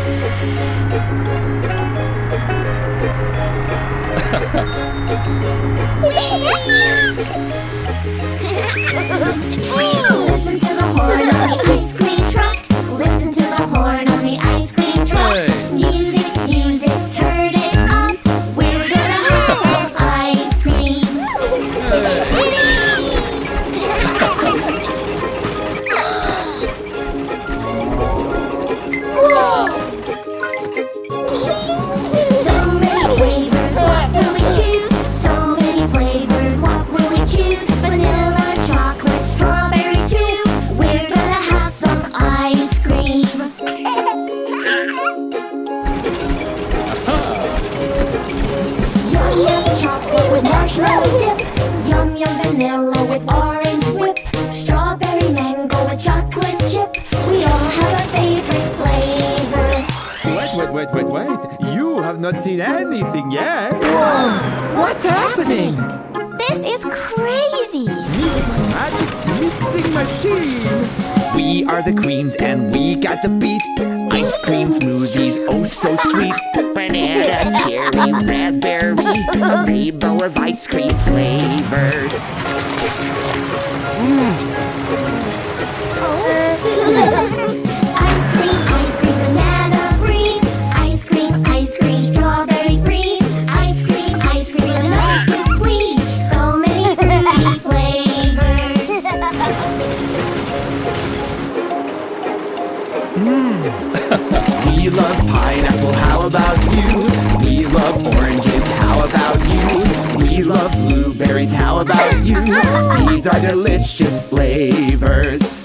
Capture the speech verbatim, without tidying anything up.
Listen to the horn on the ice cream truck. Listen to the horn on the ice cream truck. Hey. Music, music, turn it up. We're gonna have some ice cream. So many flavors, what will we choose? So many flavors, what will we choose? Vanilla, chocolate, strawberry too. We're gonna have some ice cream. Yum yum chocolate with marshmallow dip. Yum yum vanilla with orange whip. Strawberry mango with chocolate chip. We all have our favorite flavor. Wait, wait, wait, wait, wait. You have not seen anything yet. Whoa! What's happening? This is crazy! Meet my magic mixing machine! We are the queens and we got the beat. Ice cream smoothies, oh so sweet. Banana, cherry, raspberry. A rainbow of ice cream flavored. Ice cream, ice cream, banana breeze. Ice cream, ice cream, strawberry breeze. Ice cream, ice cream, and ice cream, please. So many fruity flavors. Mm. We love pineapple, how about you? We love oranges, how about you? We love blueberries, how about you? These are delicious flavors.